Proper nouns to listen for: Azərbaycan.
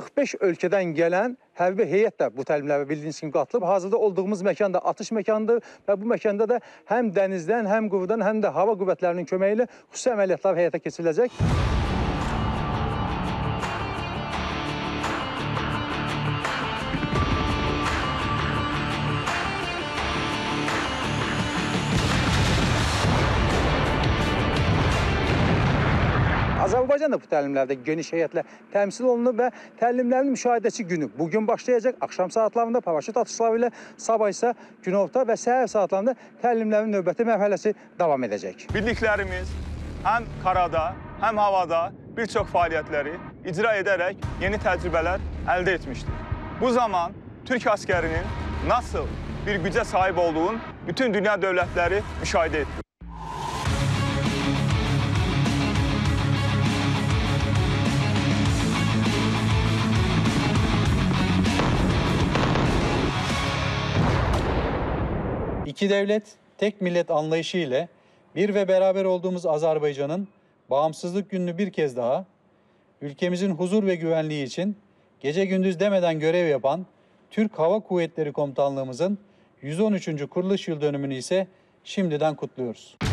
45 ölkədən gələn hərbi heyət də bu təlimlərə bildiyiniz kimi qatılıb. Hazırda olduğumuz məkan da atış məkanıdır və bu məkanda da həm dənizdən, həm qurdan, həm də hava qüvvətlərinin köməyi ilə xüsusi əməliyyatlar həyata keçiriləcək. Azərbaycan da bu təlimlərdə geniş heyətlə təmsil olunur və təlimlərin müşahidəçi günü bugün başlayacaq. Axşam saatlarında paraşüt atışları ilə sabah isə günorta və səhər saatlarında təlimlərin növbəti mərhələsi davam edəcək. Bildiklərimiz həm karada, həm havada bir çox fəaliyyətləri icra edərək yeni təcrübələr əldə etmişdir. Bu zaman Türk əskərinin nasıl bir gücə sahib olduğunu bütün dünya dövlətləri müşahidə edir. İki devlet, tek millet anlayışı ile bir ve beraber olduğumuz Azerbaycan'ın bağımsızlık gününü bir kez daha ülkemizin huzur ve güvenliği için gece gündüz demeden görev yapan Türk Hava Kuvvetleri Komutanlığımızın 113. kuruluş yıl dönümünü ise şimdiden kutluyoruz.